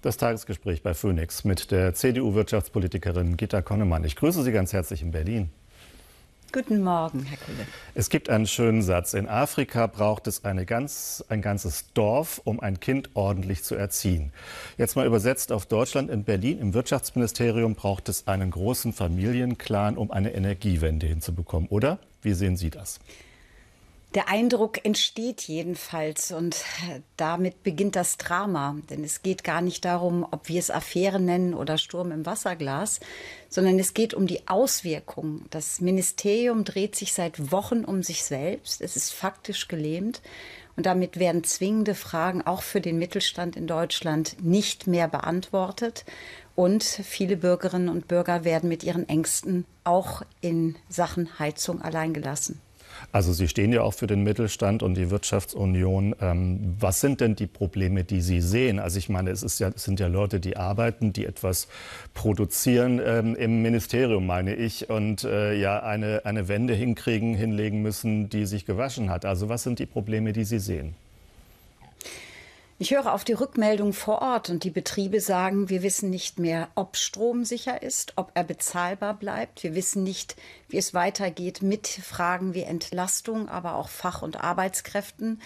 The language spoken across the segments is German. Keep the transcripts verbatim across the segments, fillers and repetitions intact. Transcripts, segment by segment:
Das Tagesgespräch bei Phoenix mit der C D U-Wirtschaftspolitikerin Gitta Connemann. Ich grüße Sie ganz herzlich in Berlin. Guten Morgen, Herr Kuhle. Es gibt einen schönen Satz. In Afrika braucht es eine ganz, ein ganzes Dorf, um ein Kind ordentlich zu erziehen. Jetzt mal übersetzt auf Deutschland. In Berlin im Wirtschaftsministerium braucht es einen großen Familienclan, um eine Energiewende hinzubekommen, oder? Wie sehen Sie das? Der Eindruck entsteht jedenfalls und damit beginnt das Drama. Denn es geht gar nicht darum, ob wir es Affäre nennen oder Sturm im Wasserglas, sondern es geht um die Auswirkungen. Das Ministerium dreht sich seit Wochen um sich selbst. Es ist faktisch gelähmt und damit werden zwingende Fragen auch für den Mittelstand in Deutschland nicht mehr beantwortet. Und viele Bürgerinnen und Bürger werden mit ihren Ängsten auch in Sachen Heizung alleingelassen. Also Sie stehen ja auch für den Mittelstand und die Wirtschaftsunion. Ähm, was sind denn die Probleme, die Sie sehen? Also ich meine, es, ist ja, es sind ja Leute, die arbeiten, die etwas produzieren ähm, im Ministerium, meine ich, und äh, ja eine, eine Wende hinkriegen, hinlegen müssen, die sich gewaschen hat. Also was sind die Probleme, die Sie sehen? Ich höre auf die Rückmeldungen vor Ort und die Betriebe sagen, wir wissen nicht mehr, ob Strom sicher ist, ob er bezahlbar bleibt. Wir wissen nicht, wie es weitergeht mit Fragen wie Entlastung, aber auch Fach- und Arbeitskräften.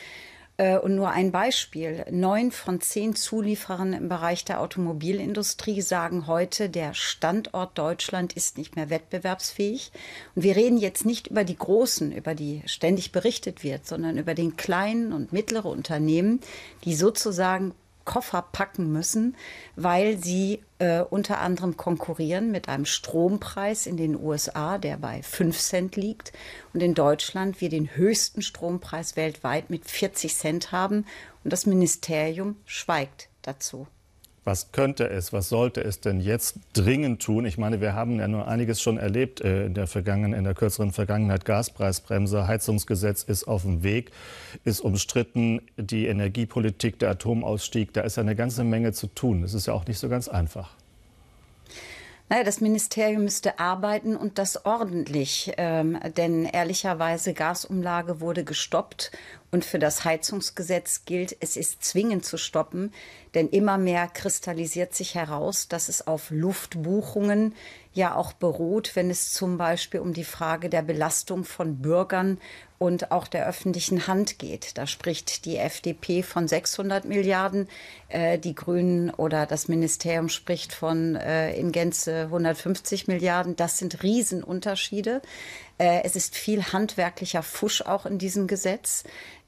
Und nur ein Beispiel. Neun von zehn Zulieferern im Bereich der Automobilindustrie sagen heute, der Standort Deutschland ist nicht mehr wettbewerbsfähig. Und wir reden jetzt nicht über die Großen, über die ständig berichtet wird, sondern über den kleinen und mittleren Unternehmen, die sozusagen Koffer packen müssen, weil sie äh, unter anderem konkurrieren mit einem Strompreis in den U S A, der bei fünf Cent liegt. Und in Deutschland wir den höchsten Strompreis weltweit mit vierzig Cent haben. Und das Ministerium schweigt dazu. Was könnte es, was sollte es denn jetzt dringend tun? Ich meine, wir haben ja nur einiges schon erlebt in der vergangenen, in der kürzeren Vergangenheit. Gaspreisbremse, Heizungsgesetz ist auf dem Weg, ist umstritten, die Energiepolitik, der Atomausstieg, da ist ja eine ganze Menge zu tun. Das ist ja auch nicht so ganz einfach. Naja, das Ministerium müsste arbeiten und das ordentlich, ähm, denn ehrlicherweise Gasumlage wurde gestoppt. Und für das Heizungsgesetz gilt, es ist zwingend zu stoppen, denn immer mehr kristallisiert sich heraus, dass es auf Luftbuchungen ja auch beruht, wenn es zum Beispiel um die Frage der Belastung von Bürgern und auch der öffentlichen Hand geht. Da spricht die F D P von sechshundert Milliarden, äh, die Grünen oder das Ministerium spricht von äh, in Gänze hundertfünfzig Milliarden. Das sind Riesenunterschiede. Äh, es ist viel handwerklicher Fusch auch in diesem Gesetz.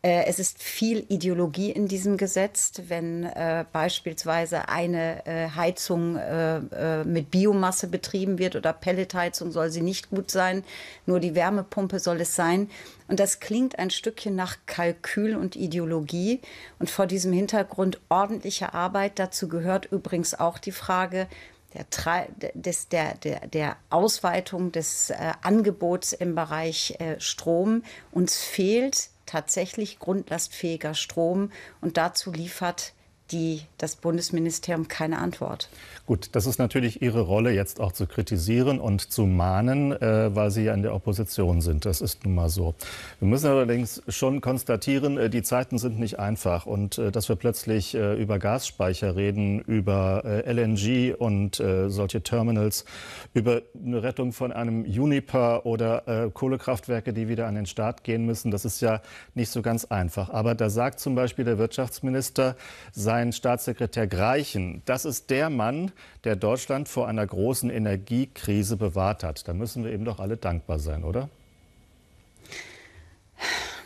Es ist viel Ideologie in diesem Gesetz, wenn äh, beispielsweise eine äh, Heizung äh, äh, mit Biomasse betrieben wird oder Pelletheizung, soll sie nicht gut sein, nur die Wärmepumpe soll es sein. Und das klingt ein Stückchen nach Kalkül und Ideologie. Und vor diesem Hintergrund ordentliche Arbeit, dazu gehört übrigens auch die Frage der, des, der, der, der Ausweitung des äh, Angebots im Bereich äh, Strom. Uns fehlt tatsächlich grundlastfähiger Strom und dazu liefert die, das Bundesministerium keine Antwort. Gut, das ist natürlich Ihre Rolle, jetzt auch zu kritisieren und zu mahnen, äh, weil Sie ja in der Opposition sind. Das ist nun mal so. Wir müssen allerdings schon konstatieren, äh, die Zeiten sind nicht einfach. Und äh, dass wir plötzlich äh, über Gasspeicher reden, über äh, L N G und äh, solche Terminals, über eine Rettung von einem Uniper oder äh, Kohlekraftwerke, die wieder an den Start gehen müssen, das ist ja nicht so ganz einfach. Aber da sagt zum Beispiel der Wirtschaftsminister, sein Staatssekretär Graichen, das ist der Mann, der Deutschland vor einer großen Energiekrise bewahrt hat. Da müssen wir eben doch alle dankbar sein, oder?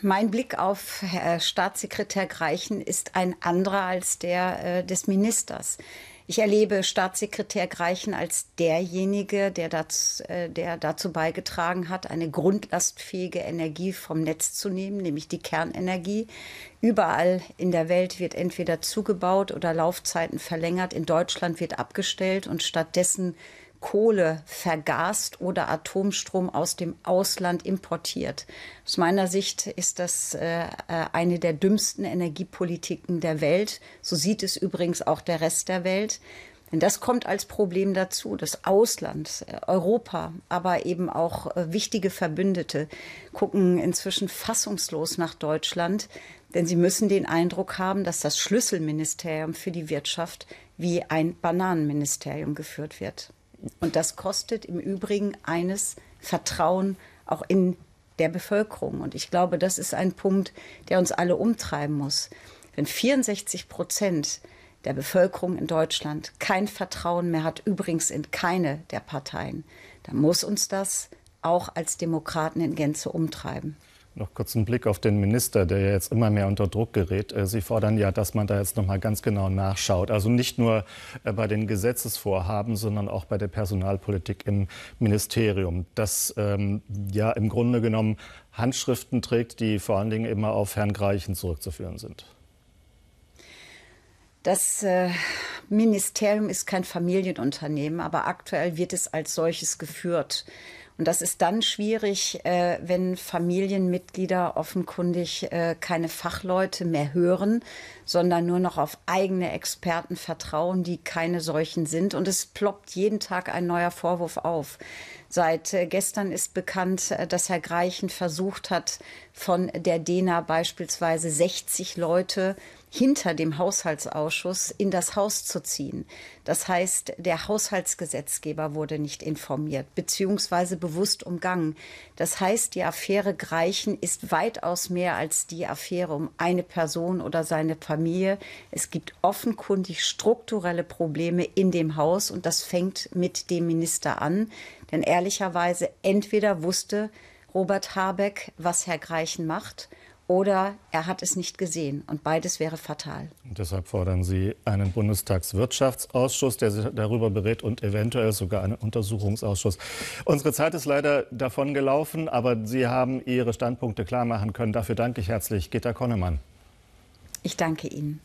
Mein Blick auf Herr Staatssekretär Graichen ist ein anderer als der äh, des Ministers. Ich erlebe Staatssekretär Graichen als derjenige, der dazu, äh, der dazu beigetragen hat, eine grundlastfähige Energie vom Netz zu nehmen, nämlich die Kernenergie. Überall in der Welt wird entweder zugebaut oder Laufzeiten verlängert. In Deutschland wird abgestellt und stattdessen Kohle vergast oder Atomstrom aus dem Ausland importiert. Aus meiner Sicht ist das äh, eine der dümmsten Energiepolitiken der Welt. So sieht es übrigens auch der Rest der Welt. Denn das kommt als Problem dazu, das Ausland, Europa, aber eben auch wichtige Verbündete gucken inzwischen fassungslos nach Deutschland, denn sie müssen den Eindruck haben, dass das Schlüsselministerium für die Wirtschaft wie ein Bananenministerium geführt wird. Und das kostet im Übrigen eines Vertrauen auch in der Bevölkerung. Und ich glaube, das ist ein Punkt, der uns alle umtreiben muss. Wenn vierundsechzig Prozent der Bevölkerung in Deutschland kein Vertrauen mehr hat, übrigens in keine der Parteien, dann muss uns das auch als Demokraten in Gänze umtreiben. Noch kurz einen Blick auf den Minister, der ja jetzt immer mehr unter Druck gerät. Sie fordern ja, dass man da jetzt noch mal ganz genau nachschaut. Also nicht nur bei den Gesetzesvorhaben, sondern auch bei der Personalpolitik im Ministerium. Das ähm, ja im Grunde genommen Handschriften trägt, die vor allen Dingen immer auf Herrn Graichen zurückzuführen sind. Das äh, Ministerium ist kein Familienunternehmen, aber aktuell wird es als solches geführt. Und das ist dann schwierig, äh, wenn Familienmitglieder offenkundig äh, keine Fachleute mehr hören, sondern nur noch auf eigene Experten vertrauen, die keine solchen sind. Und es ploppt jeden Tag ein neuer Vorwurf auf. Seit äh, gestern ist bekannt, äh, dass Herr Graichen versucht hat, von der Dena beispielsweise sechzig Leute hinter dem Haushaltsausschuss in das Haus zu ziehen. Das heißt, der Haushaltsgesetzgeber wurde nicht informiert, beziehungsweise bewusst umgangen. Das heißt, die Affäre Graichen ist weitaus mehr als die Affäre um eine Person oder seine Familie. Es gibt offenkundig strukturelle Probleme in dem Haus und das fängt mit dem Minister an. Denn ehrlicherweise entweder wusste Robert Habeck, was Herr Graichen macht, oder er hat es nicht gesehen. Und beides wäre fatal. Und deshalb fordern Sie einen Bundestagswirtschaftsausschuss, der darüber berät, und eventuell sogar einen Untersuchungsausschuss. Unsere Zeit ist leider davon gelaufen, aber Sie haben Ihre Standpunkte klar machen können. Dafür danke ich herzlich, Gitta Connemann. Ich danke Ihnen.